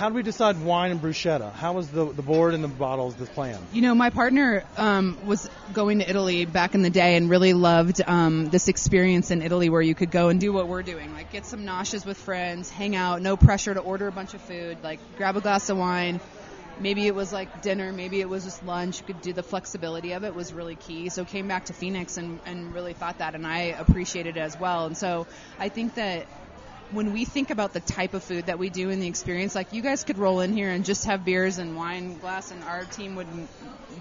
How do we decide wine and bruschetta? How was the board and the bottles, the plan? You know, my partner was going to Italy back in the day and really loved this experience in Italy where you could go and do what we're doing, like get some noshes with friends, hang out, no pressure to order a bunch of food, like grab a glass of wine. Maybe it was like dinner, maybe it was just lunch. You could do the flexibility of it was really key. So came back to Phoenix and really thought that, and I appreciated it as well. And so I think that when we think about the type of food that we do and the experience, like you guys could roll in here and just have beers and wine glass, and our team wouldn't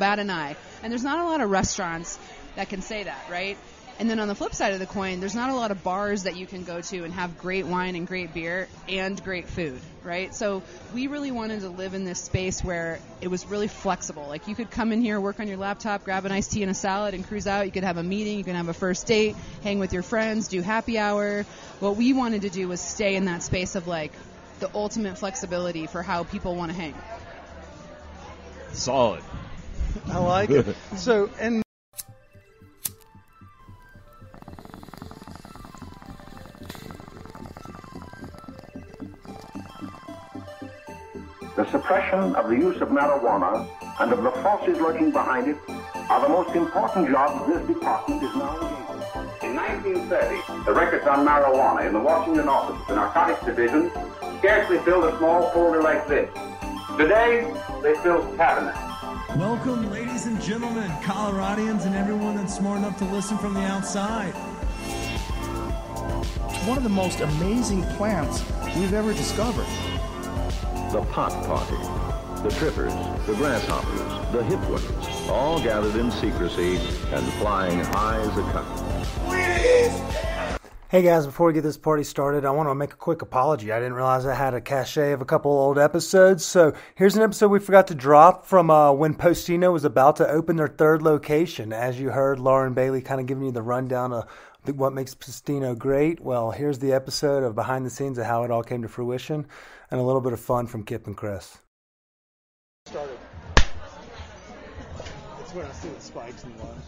bat an eye. And there's not a lot of restaurants that can say that, right? And then on the flip side of the coin, there's not a lot of bars that you can go to and have great wine and great beer and great food, right? So we really wanted to live in this space where it was really flexible. Like you could come in here, work on your laptop, grab an iced tea and a salad and cruise out. You could have a meeting. You could have a first date, hang with your friends, do happy hour. What we wanted to do was stay in that space of like the ultimate flexibility for how people want to hang. Solid. I like it. So, and the suppression of the use of marijuana and of the forces lurking behind it are the most important jobs this department is now engaged in. In 1930, the records on marijuana in the Washington office of the Narcotics Division scarcely filled a small folder like this. Today, they fill cabinets. Welcome, ladies and gentlemen, Coloradians and everyone that's smart enough to listen from the outside. It's one of the most amazing plants we've ever discovered. The pot party, the trippers, the grasshoppers, the hip ones, all gathered in secrecy and flying high as a kite. Hey guys, before we get this party started, I want to make a quick apology. I didn't realize I had a cachet of a couple old episodes. So here's an episode we forgot to drop from when Postino was about to open their third location. As you heard, Lauren Bailey kind of giving you the rundown of what makes Postino great. Well, here's the episode of behind the scenes of how it all came to fruition. And a little bit of fun from Kip and Chris. Started. That's when I see the spikes in the lunch.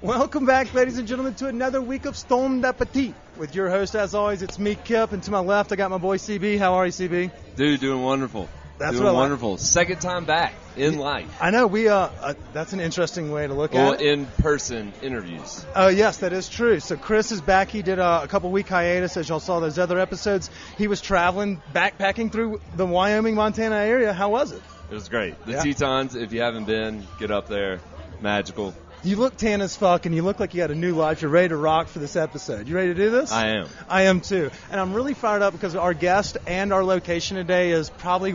Welcome back, ladies and gentlemen, to another week of Stoned Appetit. With your host, as always, it's me, Kip. And to my left, I got my boy, CB. How are you, CB? Dude, doing wonderful. That's doing wonderful. Like. Second time back in life. I know. We that's an interesting way to look at it. In-person interviews. Oh, yes, that is true. So Chris is back. He did a couple-week hiatus, as y'all saw those other episodes. He was traveling, backpacking through the Wyoming, Montana area. How was it? It was great. The Tetons, if you haven't been, get up there. Magical. You look tan as fuck, and you look like you had a new life. You're ready to rock for this episode. You ready to do this? I am. I am, too. And I'm really fired up because our guest and our location today is probably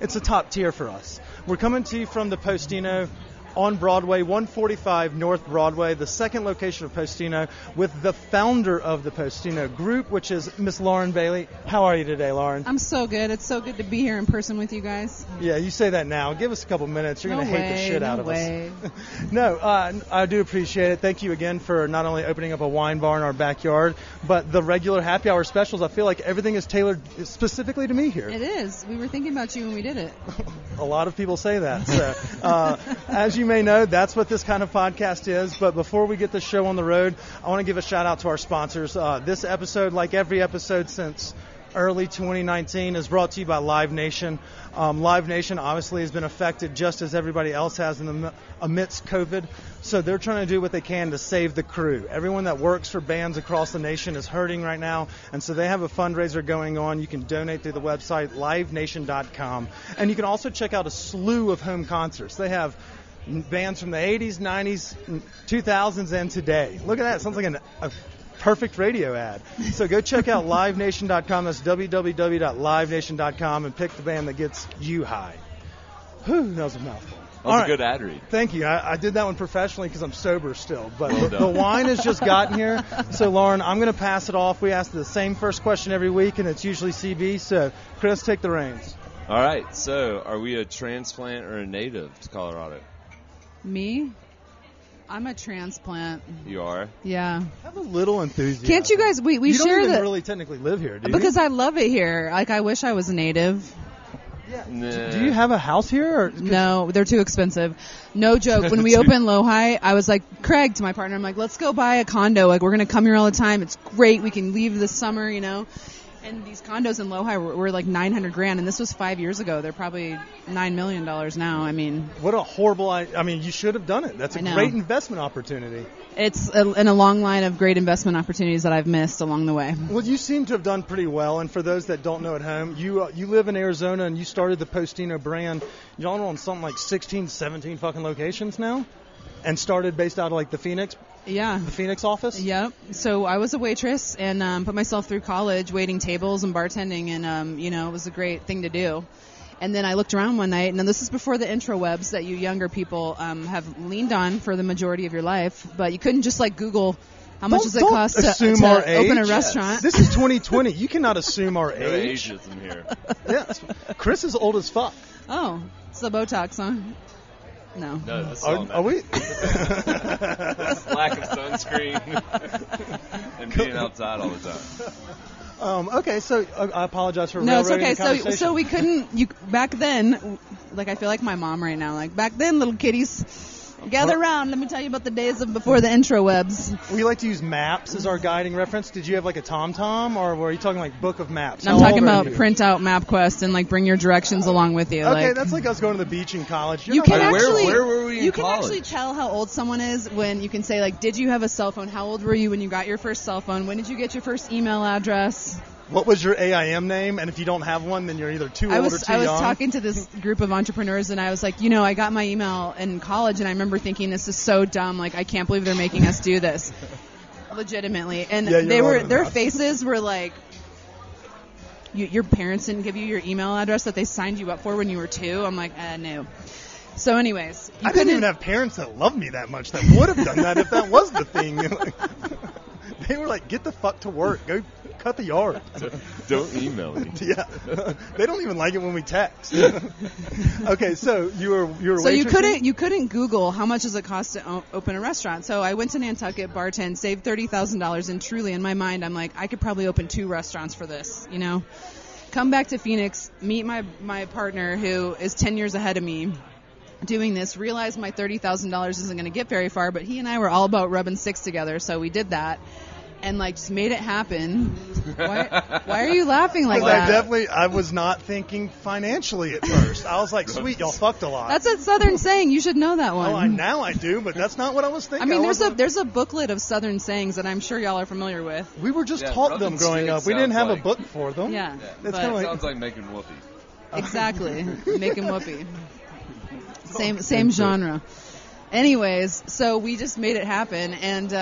it's a top tier for us. We're coming to you from the Postino on Broadway, 145 North Broadway, the second location of Postino, with the founder of the Postino Group, which is Miss Lauren Bailey. How are you today, Lauren? I'm so good. It's so good to be here in person with you guys. Yeah, you say that now. Give us a couple minutes. You're going to hate the shit out of us. No, I do appreciate it. Thank you again for not only opening up a wine bar in our backyard, but the regular happy hour specials. I feel like everything is tailored specifically to me here. It is. We were thinking about you when we did it. A lot of people say that. So, as you may know, that's what this kind of podcast is. But before we get the show on the road, I want to give a shout out to our sponsors. This episode, like every episode since early 2019, is brought to you by Live Nation. Live Nation obviously has been affected just as everybody else has amidst COVID. So they're trying to do what they can to save the crew. Everyone that works for bands across the nation is hurting right now. And so they have a fundraiser going on. You can donate through the website, livenation.com. And you can also check out a slew of home concerts. They have bands from the 80s, 90s, 2000s, and today. Look at that. It sounds like a perfect radio ad. So go check out livenation.com. That's www.livenation.com and pick the band that gets you high. Whew, that was a mouthful. That was a good ad read. Thank you. I did that one professionally because I'm sober still. But the wine has just gotten here. So, Lauren, I'm going to pass it off. We ask the same first question every week, and it's usually CB. So, Chris, take the reins. All right. So, are we a transplant or a native to Colorado? Me? I'm a transplant. You are? Yeah. Have a little enthusiasm. Can't you guys? We you share that. You don't even really technically live here, do you? Because I love it here. Like, I wish I was a native. Yeah. Nah. Do you have a house here? Or no, they're too expensive. No joke. When we opened LoHi, I was like, Craig, to my partner, I'm like, let's go buy a condo. Like, we're going to come here all the time. It's great. We can leave this summer, you know. And these condos in LoHi were like $900,000, and this was 5 years ago. They're probably $9 million now. I mean, what a horrible idea. I mean, you should have done it. That's a great investment opportunity. It's in a long line of great investment opportunities that I've missed along the way. Well, you seem to have done pretty well. And for those that don't know at home, you live in Arizona, and you started the Postino brand. Y'all are on something like 16, 17 fucking locations now, and started based out of like the Phoenix. Yeah. The Phoenix office? Yep. So I was a waitress and put myself through college waiting tables and bartending, and, you know, it was a great thing to do. And then I looked around one night, and this is before the intrawebs that you younger people have leaned on for the majority of your life, but you couldn't just, like, Google how much does it cost to open a restaurant. Yes. This is 2020. You cannot assume our age. There are ageism here. Yes. Chris is old as fuck. Oh, it's the Botox, huh? No, that's all. Are we? That's lack of sunscreen and being outside all the time. Okay, so I apologize for railroading the conversation. So we couldn't. Back then, like I feel like my mom right now. Like back then, little kitties. Gather around. Let me tell you about the days of before the intrawebs. We like to use maps as our guiding reference. Did you have like a TomTom, or were you talking like book of maps? I'm talking about print out MapQuest and like bring your directions along with you. Okay, that's like us going to the beach in college. You can actually, where were we in college? You can actually tell how old someone is when you can say like, did you have a cell phone? How old were you when you got your first cell phone? When did you get your first email address? What was your AIM name? And if you don't have one, then you're either too old or too young. I was talking to this group of entrepreneurs, and I was like, you know, I got my email in college, and I remember thinking, this is so dumb. Like, I can't believe they're making us do this. Legitimately. And their faces were like, your parents didn't give you your email address that they signed you up for when you were two? I'm like, no. So anyways. I didn't even have parents that loved me that much that would have done that if that was the thing. They were like, get the fuck to work. Go cut the yard. Don't email me. Yeah. They don't even like it when we text. Okay, so you were So you couldn't Google how much does it cost to open a restaurant. So I went to Nantucket, bartend, saved $30,000, and truly in my mind I'm like, I could probably open two restaurants for this, you know. Come back to Phoenix, meet my partner who is 10 years ahead of me. Doing this, realized my $30,000 isn't going to get very far, but he and I were all about rubbing sticks together, so we did that and like just made it happen. Why are you laughing like that? I was not thinking financially at first. I was like, sweet, y'all fucked a lot. That's a Southern saying. You should know that one. Oh, now I do, but that's not what I was thinking. I mean, there's a booklet of Southern sayings that I'm sure y'all are familiar with. We were just taught them growing up. We didn't have a book for them. Yeah, it sounds like making whoopee. Exactly, making whoopee. Same genre. Anyways, so we just made it happen, and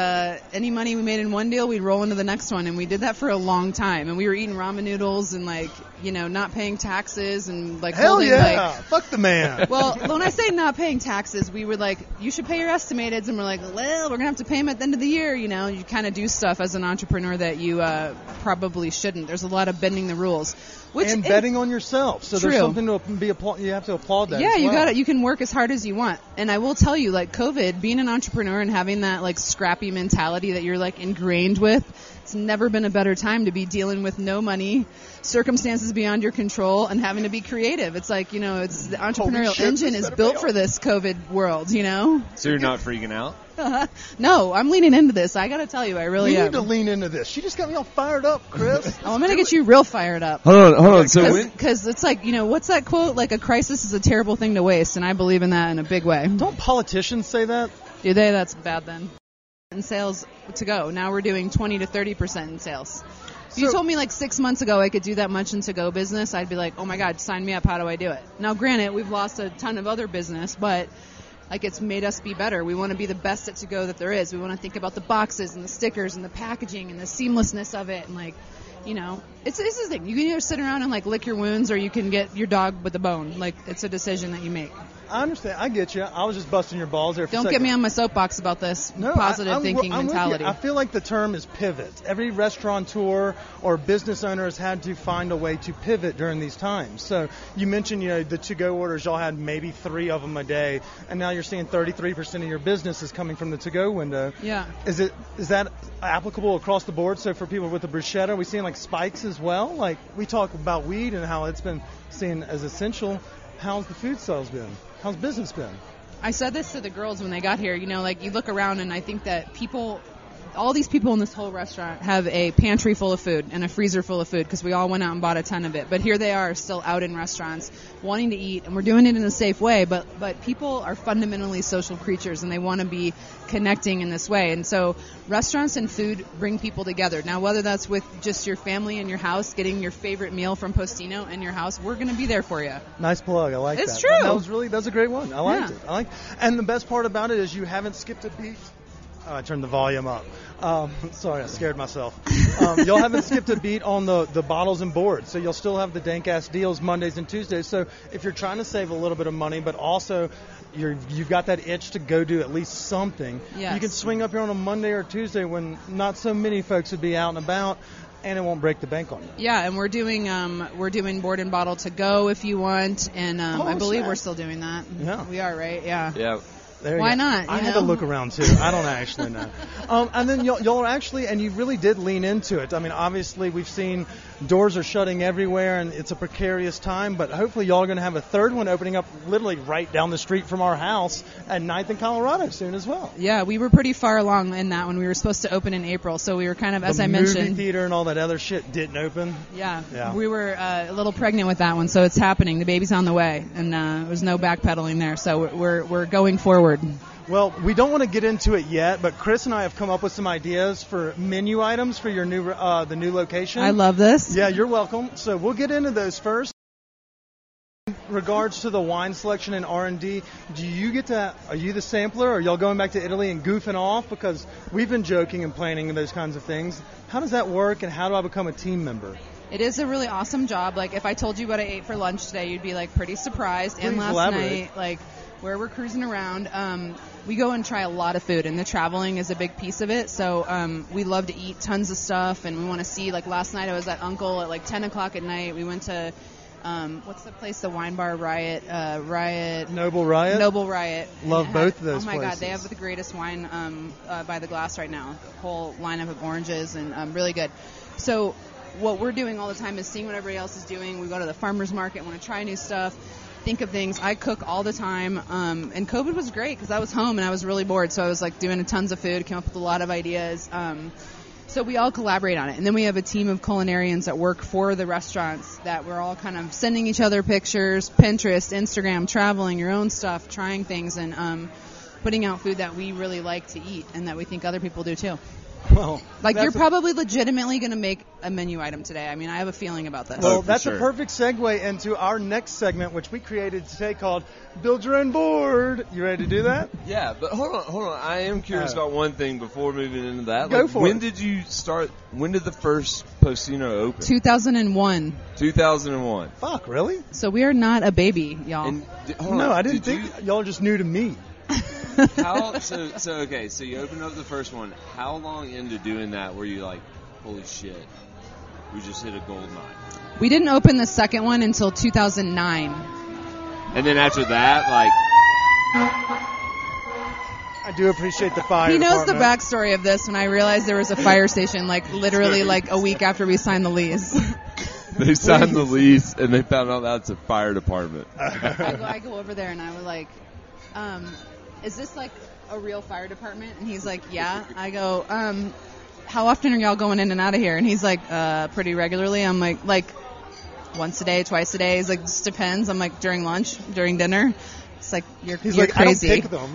any money we made in one deal, we'd roll into the next one, and we did that for a long time. And we were eating ramen noodles and like, you know, not paying taxes and like hell holding, yeah, like, fuck the man. Well, when I say not paying taxes, we were like, you should pay your estimateds, and we're like, well, we're gonna have to pay them at the end of the year, you know. You kind of do stuff as an entrepreneur that you probably shouldn't. There's a lot of bending the rules. And betting on yourself. So there's something to be applauded. You have to applaud that. Yeah, you got it. You can work as hard as you want. And I will tell you, like COVID, being an entrepreneur and having that like scrappy mentality that you're like ingrained with, it's never been a better time to be dealing with no money, circumstances beyond your control, and having to be creative. It's like, you know, it's the entrepreneurial engine is built for this COVID world, you know? So you're not freaking out? No, I'm leaning into this. I got to tell you, I really am. You need to lean into this. She just got me all fired up, Chris. Oh, I'm going to get you real fired up. Hold on. So because it's like, you know, what's that quote? Like, a crisis is a terrible thing to waste, and I believe in that in a big way. Don't politicians say that? Do they? That's bad then. In sales to go. Now we're doing 20 to 30% in sales. If you told me like 6 months ago I could do that much in to-go business, I'd be like, oh my God, sign me up. How do I do it? Now, granted, we've lost a ton of other business, but like it's made us be better. We want to be the best at to-go that there is. We want to think about the boxes and the stickers and the packaging and the seamlessness of it. And like, you know, it's the thing. You can either sit around and like lick your wounds, or you can get your dog with a bone. Like, it's a decision that you make. I understand. I get you. I was just busting your balls there for a second. Don't get me on my soapbox about this positive thinking mentality. I feel like the term is pivot. Every restaurateur or business owner has had to find a way to pivot during these times. So you mentioned, you know, the to-go orders, y'all had maybe 3 of them a day, and now you're seeing 33% of your business is coming from the to-go window. Yeah. Is that applicable across the board? So for people with the bruschetta, are we seeing like spikes as well? Like, we talk about weed and how it's been seen as essential. How's the food sales been? How's business been? I said this to the girls when they got here. You know, like, you look around, and I think that people all these people in this whole restaurant have a pantry full of food and a freezer full of food because we all went out and bought a ton of it. But here they are still out in restaurants wanting to eat, and we're doing it in a safe way. But people are fundamentally social creatures, and they want to be connecting in this way. And so restaurants and food bring people together. Now, whether that's with just your family in your house, getting your favorite meal from Postino in your house, we're going to be there for you. Nice plug. I like that. It's true. That was a great one. I liked it. And the best part about it is you haven't skipped a beat. Oh, I turned the volume up. Sorry, I scared myself. Y'all haven't skipped a beat on the bottles and boards, so you'll still have the dank-ass deals Mondays and Tuesdays. So if you're trying to save a little bit of money, but also you've got that itch to go do at least something, yes, you can swing up here on a Monday or Tuesday when not so many folks would be out and about, and it won't break the bank on you. Yeah, and we're doing board and bottle to go if you want, and I believe we're still doing that. Yeah. We are, right? Yeah. Yeah. Why not? I had to look around, too. I don't actually know. And then y'all are actually, and you really did lean into it. I mean, obviously, we've seen doors are shutting everywhere, and it's a precarious time. But hopefully, y'all are going to have a third one opening up literally right down the street from our house at 9th and Colorado soon as well. Yeah, we were pretty far along in that one. We were supposed to open in April, so we were kind of, as I mentioned. The movie theater and all that other shit didn't open. Yeah. We were a little pregnant with that one, so it's happening. The baby's on the way, and there's no backpedaling there. So we're going forward. Well, we don't want to get into it yet, but Chris and I have come up with some ideas for menu items for your new the new location. I love this. Yeah, you're welcome. So we'll get into those first. In regards to the wine selection and R&D, are you the sampler, or are y'all going back to Italy and goofing off? Because we've been joking and planning and those kinds of things. How does that work, and how do I become a team member? It is a really awesome job. Like, if I told you what I ate for lunch today, you'd be, like, pretty surprised. Please and last elaborate. Night, like, where we're cruising around, we go and try a lot of food, and the traveling is a big piece of it. So we love to eat tons of stuff, and we want to see, like last night I was at UNCLE at like 10 o'clock at night. We went to, what's the place, the Wine Bar Riot? Noble Riot. Love both of those places. Oh, my God, they have the greatest wine by the glass right now. A whole lineup of oranges, and really good. So what we're doing all the time is seeing what everybody else is doing. We go to the farmer's market, want to try new stuff. Think of things. I cook all the time, and COVID was great because I was home and I was really bored, so I was like doing tons of food, came up with a lot of ideas, so we all collaborate on it. And then we have a team of culinarians that work for the restaurants that we're all kind of sending each other pictures, Pinterest, Instagram, traveling, your own stuff, trying things, and putting out food that we really like to eat and that we think other people do too. Well, like, you're probably legitimately going to make a menu item today. I mean, I have a feeling about this. Well, that's a perfect segue into our next segment, which we created today called Build Your Own Board. You ready to do that? Yeah, but hold on. I am curious about one thing before moving into that. Go for it. When did the first Postino open? 2001. 2001. Fuck, really? So we are not a baby, y'all. I didn't think y'all are just new to me. So you opened up the first one. How long into doing that were you like, holy shit, we just hit a gold mine? We didn't open the second one until 2009. And then after that, like... I do appreciate the fire department. The backstory of this when I realized there was a fire station, like, literally, like, a week after we signed the lease. They signed the lease, and they found out that's a fire department. I go over there, and I was like... is this like a real fire department? And he's like, yeah. I go, how often are y'all going in and out of here? And he's like, pretty regularly. I'm like once a day, twice a day. He's like, just depends. I'm like, during lunch, during dinner. It's like, you're crazy. I don't pick them.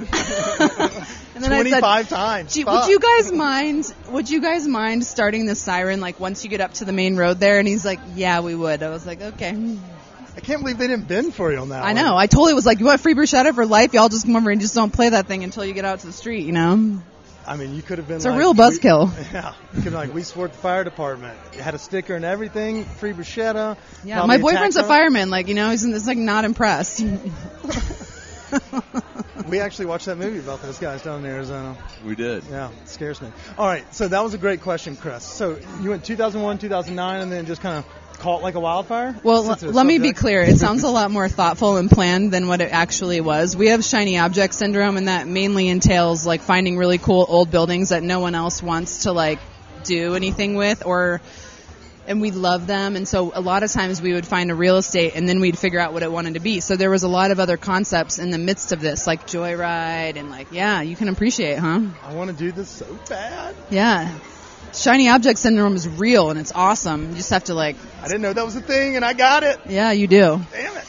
And then 25 I said, times. Would you guys mind starting the siren like once you get up to the main road there? And he's like, yeah, we would. I was like, okay. I can't believe they didn't bend for you on that one. I know. I totally was like, you want free bruschetta for life? Y'all just come over and just don't play that thing until you get out to the street, you know? I mean, you could have been it's a real buzzkill. Yeah. You could have been like, we support the fire department. It had a sticker and everything, free bruschetta. Yeah, my boyfriend's a fireman. Like, you know, he's like not impressed. We actually watched that movie about those guys down in Arizona. We did. Yeah, it scares me. All right, so that was a great question, Chris. So you went 2001, 2009, and then just kind of... caught like a wildfire? Well, let me be clear. It sounds a lot more thoughtful and planned than what it actually was. We have shiny object syndrome, and that mainly entails like finding really cool old buildings that no one else wants to like do anything with, or and we loved them. And so a lot of times we would find a real estate and then we'd figure out what it wanted to be. So there was a lot of other concepts in the midst of this, like Joyride and like, yeah, you can appreciate, huh? I want to do this so bad. Yeah. Shiny object syndrome is real and it's awesome. You just have to like. I didn't know that was a thing and I got it. Yeah, you do. Damn it.